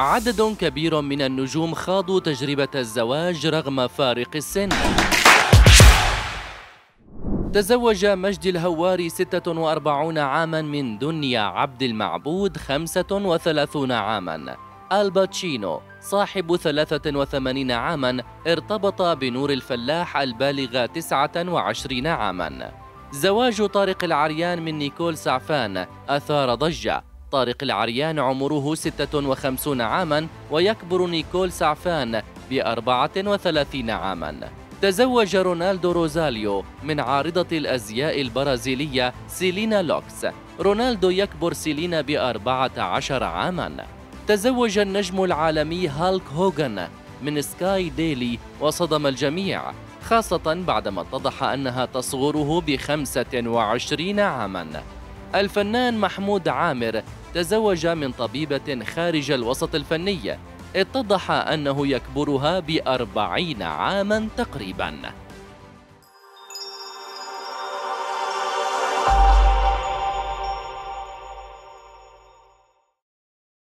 عدد كبير من النجوم خاضوا تجربة الزواج رغم فارق السن. تزوج مجدي الهواري 46 عاماً من دنيا عبد المعبود 35 عاماً. الباتشينو صاحب 83 عاماً ارتبط بنور الفلاح البالغة 29 عاماً. زواج طارق العريان من نيكول سعفان أثار ضجة. طارق العريان عمره 56 عاماً ويكبر نيكول سعفان ب34 عاماً. تزوج رونالدو روزاليو من عارضة الأزياء البرازيلية سيلينا لوكس. رونالدو يكبر سيلينا ب14 عاماً. تزوج النجم العالمي هالك هوغن من سكاي ديلي وصدم الجميع، خاصة بعدما اتضح أنها تصغره ب25 عاماً. الفنان محمود عامر تزوج من طبيبة خارج الوسط الفني، اتضح أنه يكبرها ب40 عاماً تقريباً.